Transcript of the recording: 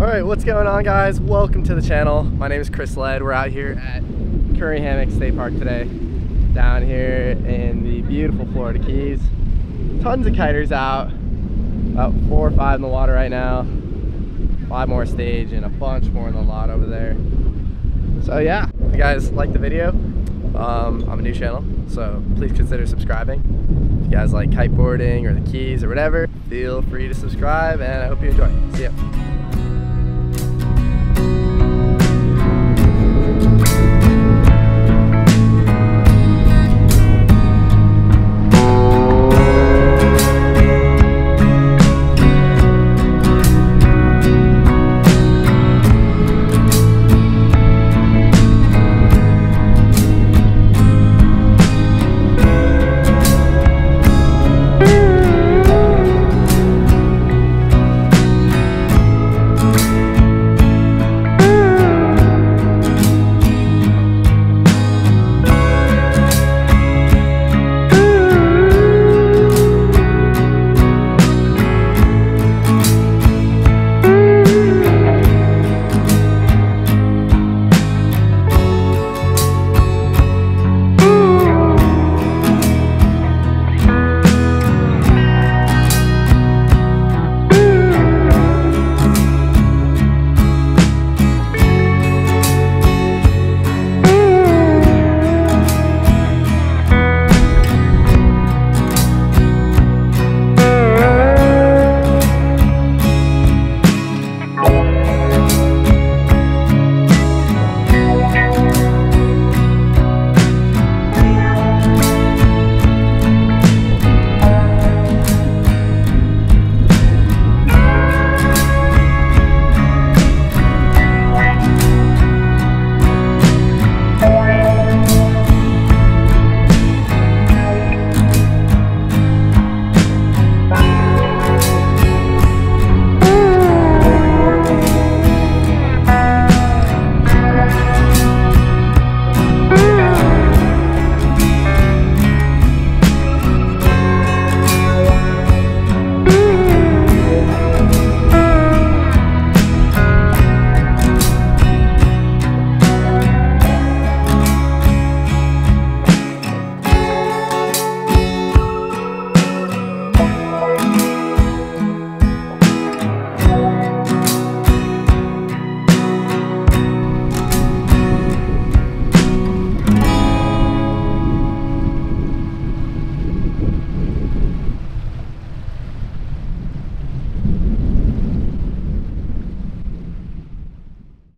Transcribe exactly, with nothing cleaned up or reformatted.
All right, what's going on, guys? Welcome to the channel. My name is Chris Lead. We're out here at Curry Hammock State Park today, down here in the beautiful Florida Keys. Tons of kiters out, about four or five in the water right now. Five more stage and a bunch more in the lot over there. So yeah, if you guys like the video, um, I'm a new channel, so please consider subscribing. If you guys like kiteboarding or the Keys or whatever, feel free to subscribe, and I hope you enjoy. See ya.